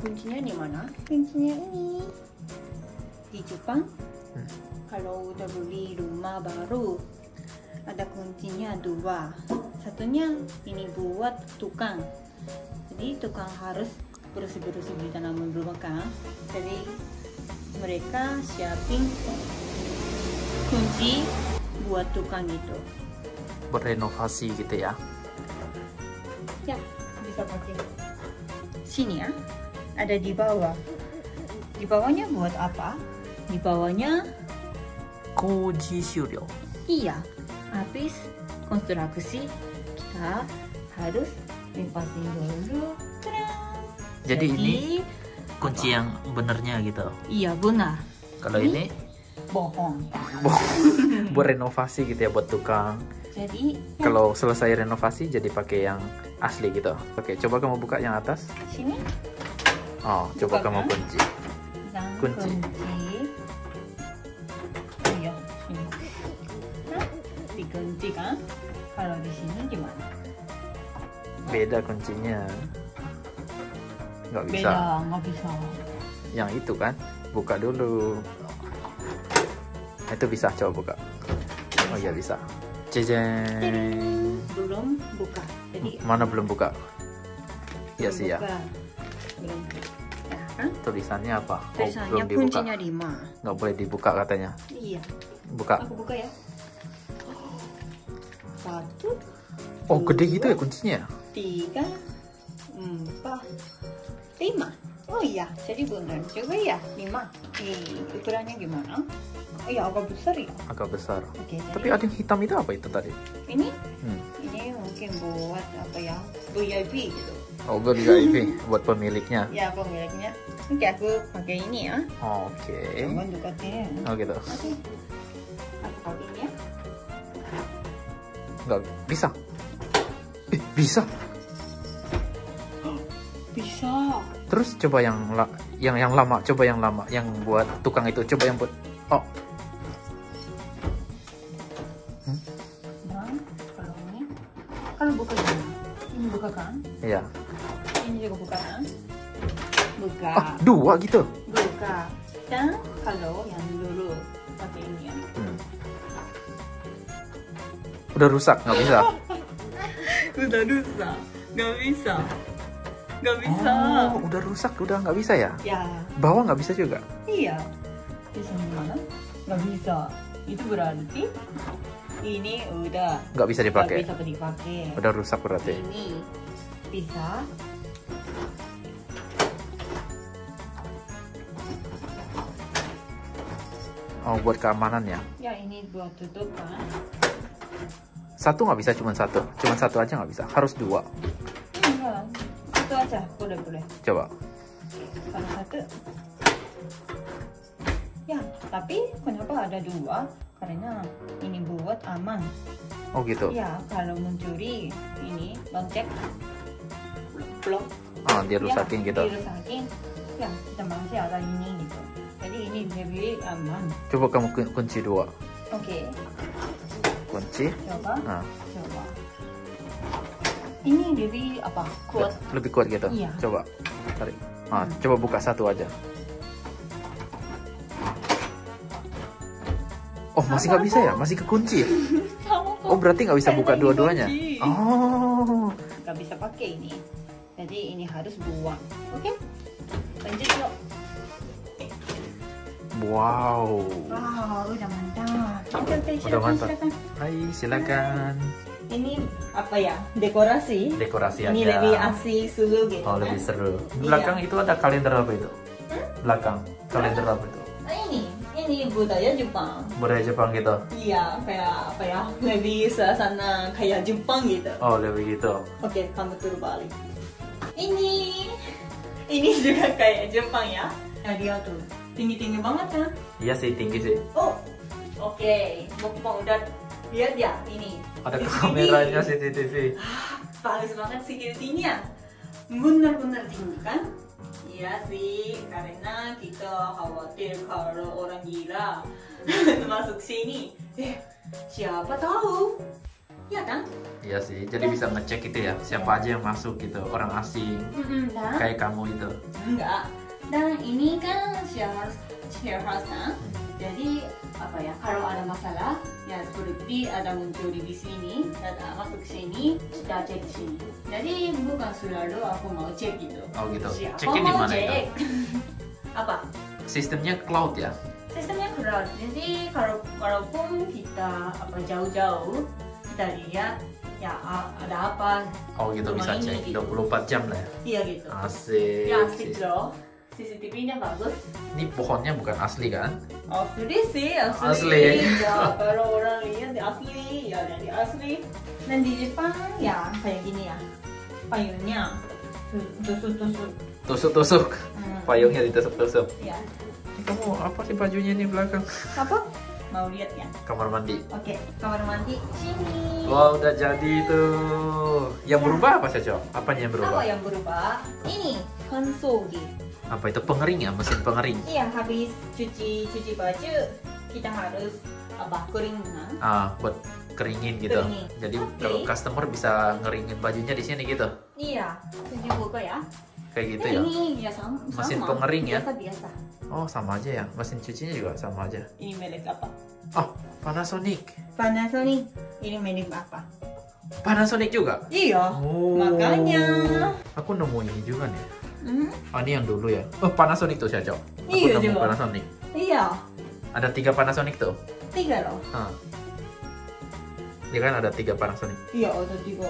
Kuncinya di mana? Kuncinya ini. Di Jepang, kalau udah beli rumah baru, ada kuncinya 2. Satunya ini buat tukang. Jadi tukang harus bersih-bersih di tanaman belakang. Jadi mereka siapin kunci buat tukang itu. Berenovasi gitu ya? Ya, bisa pakai. Sini ya, ada di bawah. Di bawahnya buat apa? Di bawahnya koji shuryo. Iya, habis konstruksi kita harus limpasin dulu. Jadi ini kunci apa? Yang benernya gitu. Iya, benar. Kalau ini bohong. Buat renovasi gitu ya, buat tukang. Jadi kalau selesai renovasi jadi pakai yang asli gitu. Oke, coba kamu buka yang atas. Sini. Oh, buka, coba kan? Kamu kunci. Dan kunci. Iya, ini. Nah, dikunci kan? Kalau di sini gimana? Beda kuncinya. Nggak bisa. Beda, nggak bisa. Yang itu kan, buka dulu. Itu bisa, coba buka. Oh iya bisa. Cejeng. Belum buka. Jadi mana belum buka? Iya sih ya. Belum. Ya kan? Tulisannya apa? Tulisannya oh, kuncinya 5. Nggak boleh dibuka katanya. Iya. Buka. Aku buka ya. 1. Oh, 2, gede gitu ya kuncinya? 3, 4, 5. Oh iya, jadi benar. Coba ya, 5. Ukurannya gimana? Iya, agak besar ya? Agak besar. Oke, tapi ada yang hitam itu apa itu tadi? Ini? Ini mungkin buat apa ya? VIP gitu. Oh, VIP buat pemiliknya? Ya, pemiliknya. Nanti aku pakai ini ya. Oke. Jangan dekatnya. Oh gitu. Oke. Aku pakai ini ya. Nggak bisa. Bisa. Bisa. Terus coba yang lama, coba yang lama, yang buat tukang itu, coba yang buat. Oh. Dan kalau ini, kalau buka ini buka kan? Iya. Ini juga buka kan? Buka. Ah, 2 gitu? Buka. Dan kalau yang dulu pakai ini ya. Udah rusak, nggak bisa. Udah rusak, nggak bisa. Nggak bisa. Oh, udah rusak, udah nggak bisa ya? Ya. Bawah nggak bisa juga? Iya. Bisa gimana? Nggak bisa. Itu berarti ini udah nggak bisa dipakai. Nggak bisa dipakai. Udah rusak berarti. Ini bisa. Oh, buat keamanan ya? Ya, ini buat tutup kan? 1 nggak bisa, cuma 1. Cuma 1 aja nggak bisa. Harus 2. Enggak. 1 aja, boleh. Coba. Kalau 1. Ya, tapi kenapa ada 2? Karena ini buat aman. Oh gitu. Ya, kalau mencuri ini lonceng blok. Ah, dia rusakin ya, gitu. Dia rusakin. Ya, kita masih ada ini gitu. Jadi ini lebih aman. Coba kamu kunci 2. Oke. Kunci. Coba. Nah. Coba. Ini lebih apa? Kuat. Lebih kuat gitu. Iya. Coba. Tarik. Ah, coba buka 1 aja. Oh, masih nggak bisa ya? Masih kekunci. Oh, berarti nggak bisa buka dua-duanya. Oh. Nggak bisa pakai ini. Jadi ini harus buang. Oke? Lanjut yuk. Wow. Wow, udah mantap. Udah mantap. Hai, silakan. Ini apa ya? Dekorasi. Dekorasi aja. Ini lebih asik seru gitu. Oh, lebih seru. Belakang itu ada kalender apa itu? Belakang kalender apa itu? Ini budaya Jepang. Budaya Jepang gitu? Iya, kayak apa ya? Lebih suasana kayak Jepang gitu. Oh, lebih gitu. Oke, kamu turun balik. Ini juga kayak Jepang ya? Nah, dia tuh tinggi-tinggi banget kan? Iya sih, tinggi sih. Oh, oke. Mau udah lihat ya ini. Ada kameranya CCTV. Bagus banget security-nya. Benar-benar tinggi kan? Iya sih, karena kita khawatir kalau orang gila masuk sini. Siapa tahu Iya kan? Iya sih, jadi ya, bisa ngecek gitu ya, siapa aja yang masuk gitu, orang asing nah, kayak kamu itu. Enggak, dan ini kan share house kan, jadi apa ya, kalau ada masalah ya seperti ada muncul di sini, ada masuk sini, kita cek di sini. Jadi bukan selalu aku mau cek gitu. Oh gitu, siapa ceknya di mana itu? Apa? Sistemnya cloud ya? Sistemnya cloud, jadi kalau walaupun kita apa jauh-jauh kita lihat ya ada apa. Oh gitu, bisa cek gitu. 24 jam lah ya? Iya gitu. Asik. Ya asik loh, CCTV-nya bagus. Ini pohonnya bukan asli kan? Asli sih, asli. Ya, kalau orang lihat asli, ya dari asli. Dan di Jepang ya kayak gini ya, payungnya tusuk-tusuk. Tusuk-tusuk? Payungnya ditusuk-tusuk? Iya. Kamu apa sih bajunya ini belakang? Apa? Mau lihat ya? Kamar mandi. Oke, kamar mandi sini. Wow, udah jadi tuh. Yang berubah apa sih, Cok? Apanya yang berubah? Apa yang berubah? Ini, konsogi. Apa itu, pengering ya? Mesin pengering? Iya, habis cuci baju kita harus keringan. Ah, buat keringin gitu. Keringin. Jadi kalau customer bisa ngeringin bajunya di sini gitu. Iya, tunjuk buka ya. Kayak gitu ya? Ini ya sama. Mesin pengering ya? Biasa. Oh, sama aja ya? Mesin cucinya juga sama aja? Ini merek apa? Oh, Panasonic. Panasonic. Ini merek apa? Panasonic juga? Iya, makanya. Aku nemu ini juga nih. Oh, ini yang dulu ya? Oh, Panasonic tuh saya, Cok. Iya, aku nemu juga. Panasonic. Iya. Ada 3 Panasonic tuh? 3 loh. Dia kan ada 3 Panasonic. Iya, ada 3.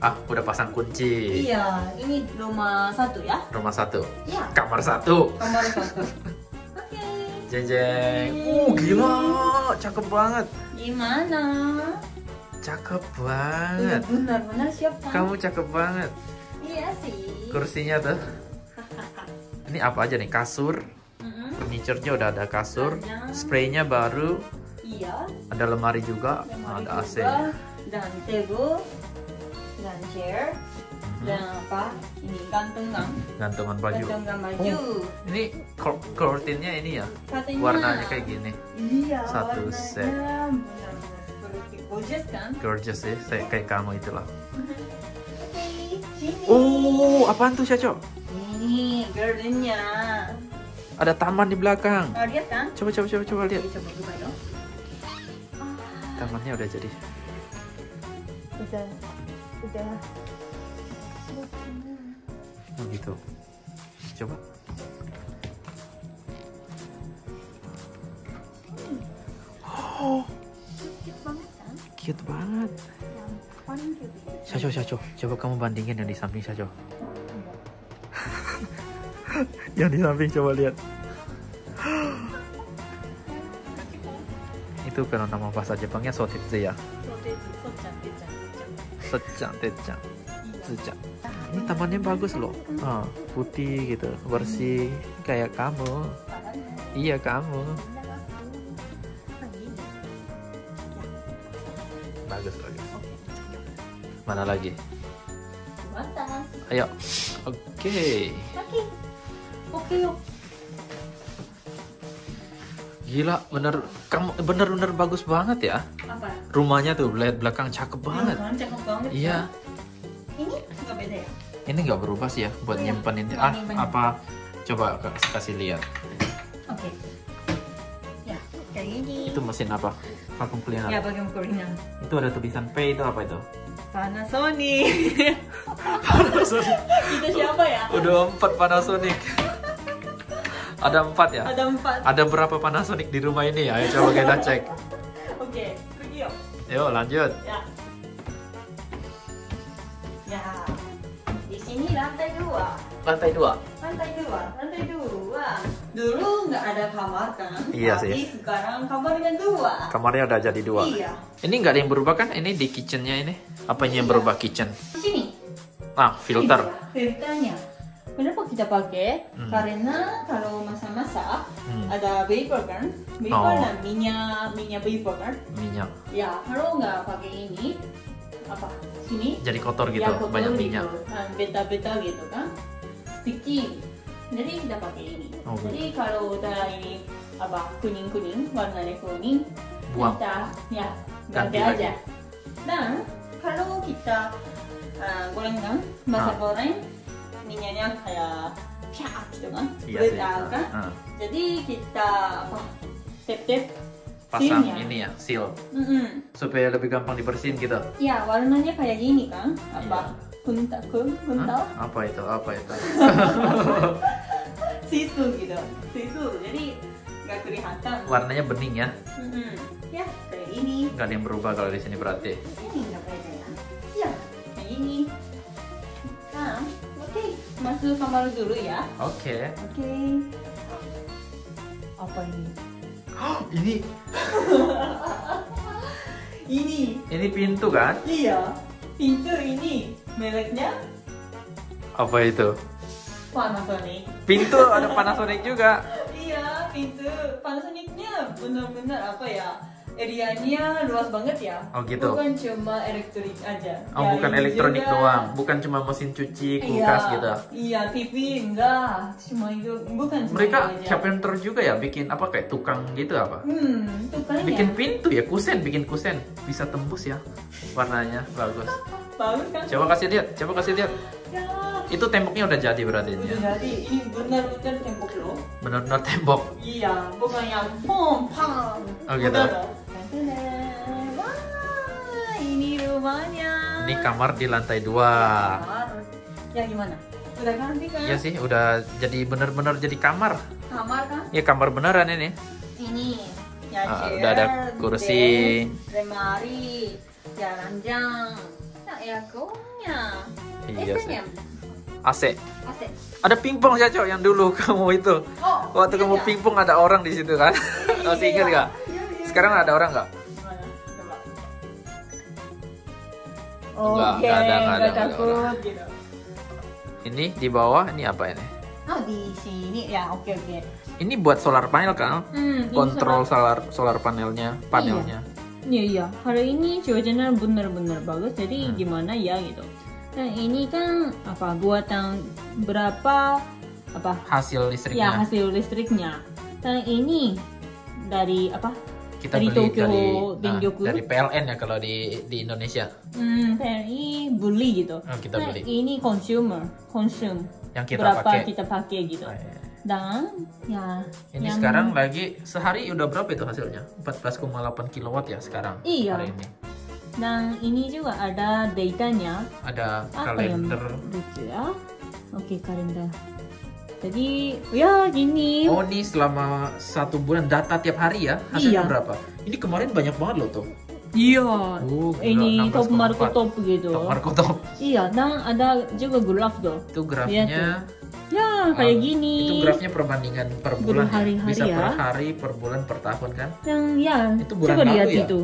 Ah, udah pasang kunci. Iya, ini rumah 1 ya? Rumah 1? Iya. Kamar 1? Kamar 1. Oke. Jeng-jeng. Gila, cakep banget. Gimana? Cakep banget. Benar-benar siap kan? Kamu cakep banget. Iya sih. Kursinya tuh. Ini apa aja nih? Kasur. Furniture-nya udah ada kasur. Spraynya baru. Iya. Ada lemari juga. Lemari ada AC. Juga. Dan table. Dan chair, dan apa ini gantungan baju. Ini kurtinnya ini ya, warnanya kayak gini. Iya, satu set. Gorgeous kan? Gorgeous sih, kayak kamu itulah. Apaan tuh, Cok? Ini gardennya. Ada taman di belakang. Lihat kan? Coba lihat. Tamannya udah jadi. Udah. Oh gitu. Coba. Cute banget kan? Cute banget. Yang paling cute. Saco, coba kamu bandingin yang di samping Saco. Yang di samping coba lihat. Itu kalau nama bahasa Jepangnya Sotetsu ya. Secantik. Ini tamannya bagus loh. Putih gitu, bersih kayak kamu. Iya kamu. Bagus. Mana lagi? Ayo. Oke. Yuk. Gila, bener-bener bagus banget ya. Apa? Rumahnya tuh belakang cakep banget. Cakep banget. Iya. Ini nggak beda ya? Ini nggak berubah sih ya, buat nyimpenin. Apa? Coba kasih lihat. Oke. Ya, kayak gini. Itu mesin apa? Vakum cleaner. Ya, vakum cleaner. Itu ada tulisan P, itu apa itu? Panasonic. Panasonic. Itu siapa ya? Udah 4 Panasonic. Ada 4 ya? Ada 4. Ada berapa Panasonic di rumah ini ya? Ayo coba kita cek. Oke, pergi yuk. Yuk lanjut. Ya. Di sini lantai 2. Lantai dua. Dulu nggak ada kamar kan? Iya sih. Tapi sekarang kamarnya 2. Kamarnya udah jadi 2. Iya. Ini nggak ada yang berubah kan? Ini di kitchennya ini. Apanya yang berubah kitchen? Di sini. Ah, filter. Filternya. Kenapa kita pakai? Karena kalau masak-masak ada vapor kan? Vapor dan minyak vapor kan? Minyak. Ya, kalau nggak pakai ini, sini? Jadi kotor gitu, ya, kotor banyak minyak. Beta-beta gitu kan? Sticky. Jadi kita pakai ini. Jadi kalau udah ini kuning-kuning, warnanya kuning, buang. Kita ya, ganti aja. Dan kalau kita gorengan, masak goreng, minyaknya kayak piak gitu kan, beredar kan. Jadi kita tip-tip pasang silnya. Ini ya, seal, supaya lebih gampang dibersihin gitu. Iya, warnanya kayak gini kan, apa? Kuntal? Apa itu? Sisu gitu, sisu, jadi nggak kelihatan. Warnanya bening ya? Ya, kayak ini. Nggak ada yang berubah kalau di sini berarti? Ini nggak kelihatan. Ya, kayak ini. Nah, oke, masuk kamar dulu ya. Oke. Apa ini? Ini pintu kan? Iya, pintu ini mereknya apa itu? Panasonic. Pintu ada Panasonic juga. Iya, pintu Panasonicnya benar-benar apa ya? Areanya luas banget ya. Oh gitu. Bukan cuma elektrik aja. Oh ya, bukan elektronik juga doang. Bukan cuma mesin cuci, kulkas iya, gitu. Iya, TV enggak. Cuma itu bukan. Mereka carpenter juga ya, bikin apa kayak tukang gitu apa? Tukang. Bikin ya, pintu ya, bikin kusen bisa tembus ya. Warnanya bagus. Bagus kan? Coba kasih lihat. Ya. Itu temboknya udah jadi berarti ini. Jadi ini benar-benar tembok loh. Benar-benar tembok. Iya, bukan yang pom-pam. Oh gitu. Wah, ini rumahnya. Ini kamar di lantai 2. Ya gimana? Udah ganti kan? Iya sih, udah jadi benar-benar jadi kamar. Kamar kan? Iya, kamar beneran ini. Ini. Ya, udah ada kursi, lemari, ranjang, airconnya. Iya sih. AC. Ada pingpong ya, Cok, yang dulu kamu itu. Oh, waktu iya, kamu pingpong ada orang di situ kan? Masih ingat enggak? Sekarang ada orang nggak? Oke, nggak takut. Ini di bawah, ini apa ini? Oh, di sini ya, oke. Ini buat solar panel kan? Kontrol solar panelnya. Iya. Kalau ini cuacanya benar-benar bagus, jadi gimana ya gitu. Nah ini kan apa buatan berapa apa? Hasil listriknya. Ya, hasil listriknya. Nah ini dari apa? Kita dari beli Tokyo, dari PLN ya kalau di Indonesia. PLN beli gitu. Kita beli. Ini consume. Yang kita berapa kita pakai gitu. Dan ya. Ini yang sekarang lagi sehari udah berapa itu hasilnya? 14,8 kW ya sekarang. Iya. Hari ini. Dan ini juga ada datanya. Ada kalender. Ya? Oke, kalender. Jadi ya gini. Oh ini selama 1 bulan data tiap hari ya hasilnya berapa? Ini kemarin banyak banget loh tuh. Iya. Ini top gitu. Top. Iya. Dan ada juga graf tuh. Itu grafnya. Ya kayak gini. Itu grafnya perbandingan per bulan. Hari-hari bisa ya, per hari, per bulan, per tahun kan? Yang ya. Itu bulan lalu ya. Itu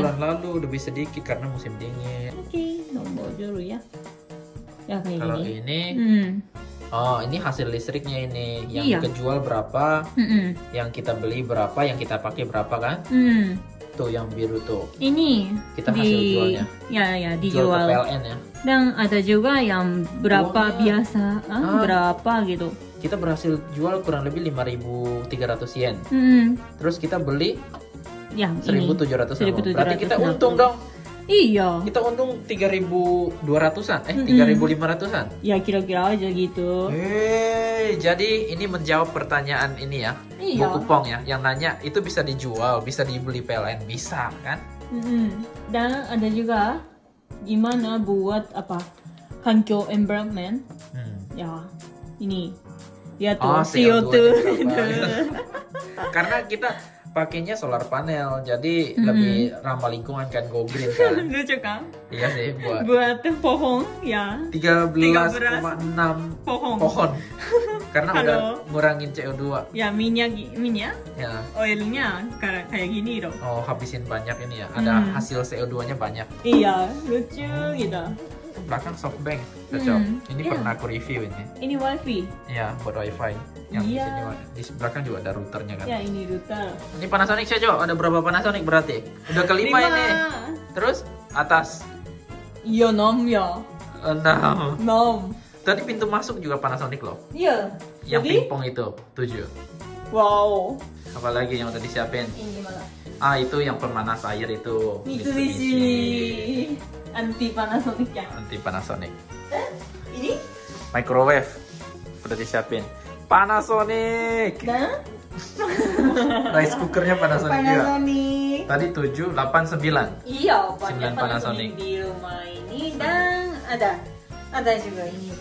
bulan lalu lebih sedikit karena musim dingin. Oke, nomor dulu ya. Ya kayak gini. Kalau ini. Oh, ini hasil listriknya ini. Yang kejual berapa, yang kita beli berapa, yang kita pakai berapa kan? Tuh yang biru tuh. Ini kita hasil jualnya. Ya, dijual. Jual ke PLN ya. Dan ada juga yang berapa biasa, berapa gitu. Kita berhasil jual kurang lebih 5.300 yen. Terus kita beli ya 1.700. Berarti kita untung dong. Iya. Kita untung 3.200-an, 3.500-an. Ya kira-kira aja gitu. Jadi ini menjawab pertanyaan ini ya. Iya. Bu Kupong ya, yang nanya itu bisa dijual, bisa dibeli PLN, bisa kan? Dan ada juga gimana buat apa? Hankyo environment. Ya, ini. Lihat tuh CO2. Karena kita pakainya solar panel, jadi lebih ramah lingkungan kan, go green kan. Lucu kan? Iya sih, buat pohon ya. 13,6 pohon. Karena udah ngurangin CO2. Ya, minyak. Oilnya kayak gini loh. Oh, habisin banyak ini ya. Ada hasil CO2-nya banyak. Iya, lucu gitu. Belakang SoftBank, cocok. Ini pernah aku review ini. Ini wifi. Iya, buat wifi. Yang di belakang juga ada routernya kan. Ya, ini router. Ini Panasonic ya, Jo. Ada berapa Panasonic berarti? Udah kelima ini. Terus atas. Iya, 6 ya. 6. Tadi pintu masuk juga Panasonic loh. Iya. Yang pingpong itu 7. Wow. Apalagi yang udah disiapin? Ini gimana? Ah, itu yang pemanas air itu. Mitsubishi. Anti Panasonic ya? Anti Panasonic. Ini? Microwave. Udah disiapin. Panasonic. Dan? Rice cookernya Panasonic. Panasonic. Juga. Tadi 7, 8, 9. Iya, 9 Panasonic. Di rumah ini dan ada juga ini.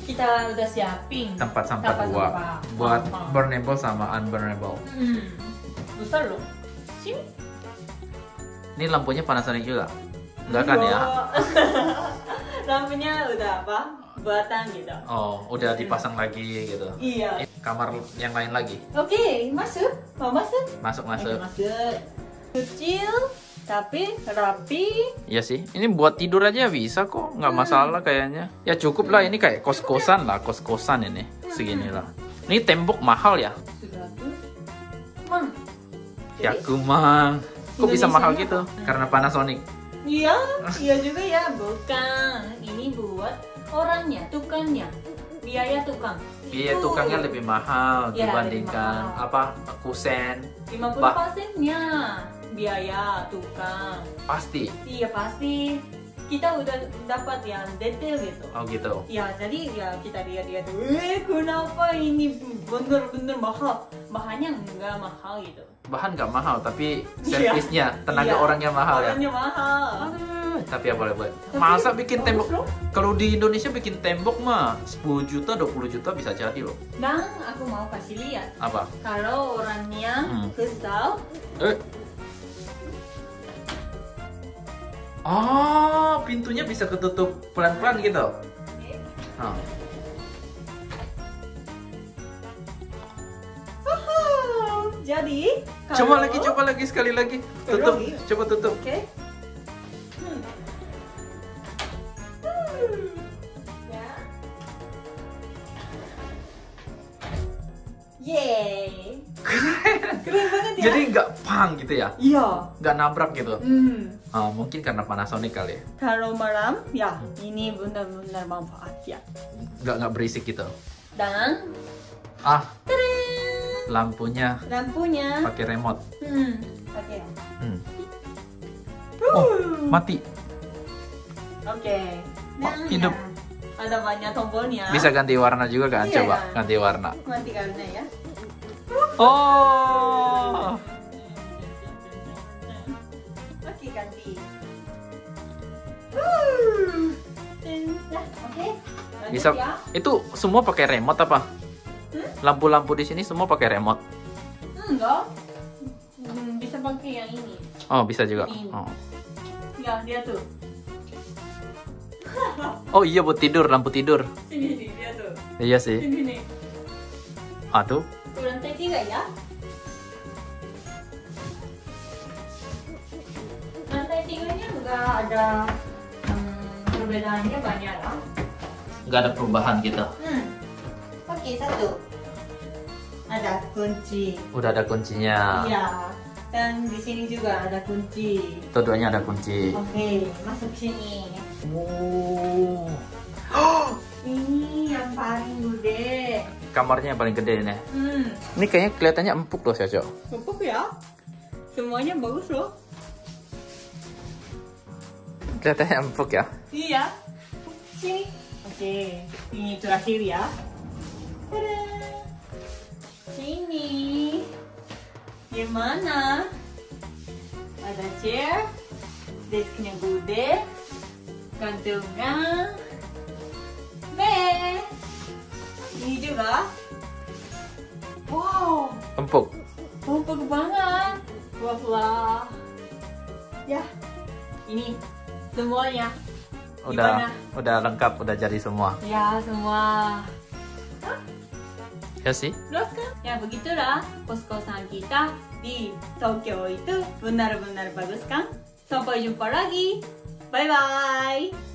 Kita udah siapin tempat buat sampah. Buat burnable sama unburnable. Besar loh. Sini. Ini lampunya Panasonic juga. Enggak kan ya? Lampunya udah apa? Buatan gitu. Oh, udah dipasang lagi gitu. Iya. Kamar yang lain lagi. Oke, masuk. Mau masuk? Masuk. Kecil tapi rapi. Iya sih. Ini buat tidur aja bisa kok. Nggak masalah kayaknya. Ya cukup lah, ini kayak kos-kosan lah, kos-kosan ini. Seginilah. Ini tembok mahal ya? 100. Mang. Ya kumang. Kok Indonesia bisa mahal gitu? Karena Panasonic. Iya, iya juga ya, bukan. Ini buat orangnya, tukangnya. Biaya tukang. Biaya tukangnya lebih mahal ya, dibandingkan lebih mahal. Apa? Kusen. 50%-nya biaya tukang. Pasti. Iya, pasti. Kita udah dapat yang detail gitu. Oh gitu. Ya, jadi ya kita lihat-lihat. Kenapa ini bener-bener mahal? Bahannya nggak mahal gitu. Bahan nggak mahal, tapi servisnya, tenaga orangnya mahal ya? Orangnya mahal. Aduh, tapi ya boleh-boleh. Masa bikin tembok? Kalau di Indonesia bikin tembok mah 10 juta, 20 juta bisa jadi loh. Dan aku mau kasih lihat. Apa? Kalau orangnya kesal. Oh, pintunya bisa ketutup pelan-pelan gitu. Nah. Jadi, kalau... coba lagi sekali lagi. Tutup, coba tutup. Oke. Ya. Yeay. Keren banget ya. Jadi nggak pang gitu ya? Iya. Nggak nabrak gitu? Mungkin karena Panasonic kali ya? Kalau malam, ya ini benar-benar manfaat ya. Nggak berisik gitu? Dan... Lampunya pakai remote. Oh, mati. Oke. Hidup. Ada banyak tombolnya. Bisa ganti warna juga kan? Iya. Coba ganti warna. Ganti warna ya. Oh. Oke, ganti. Oke. Bisa. Itu semua pakai remote apa? Lampu-lampu di sini semua pakai remote. Enggak. Bisa pakai yang ini. Oh, bisa juga. Ya, dia tuh. Oh iya, buat tidur, lampu tidur. Sini dia tuh. Iya sih. Sini. Tuh. Lantai 3 ya. Lantai 3-nya enggak ada perbedaannya banyak lah. Enggak ada perubahan gitu. Oke, satu. Ada kunci. Udah ada kuncinya. Iya. Dan di sini juga ada kunci. Keduanya ada kunci. Oke, masuk sini. Ini yang paling gede. Kamarnya yang paling gede ini. Ini kayaknya kelihatannya empuk loh, Sojo. Empuk ya? Semuanya bagus loh. Kelihatannya empuk ya? Iya. Sini. Oke. Ini terakhir ya. Sini, gimana? Ada chair, desknya gede, gantungan, ini juga. Wow, empuk banget. Wah, ya, ini semuanya. Udah lengkap, udah jadi semua. Ya, semua. Ya sih. Ya begitulah kos-kosan kita di Tokyo itu benar-benar bagus kan? Sampai jumpa lagi. Bye-bye.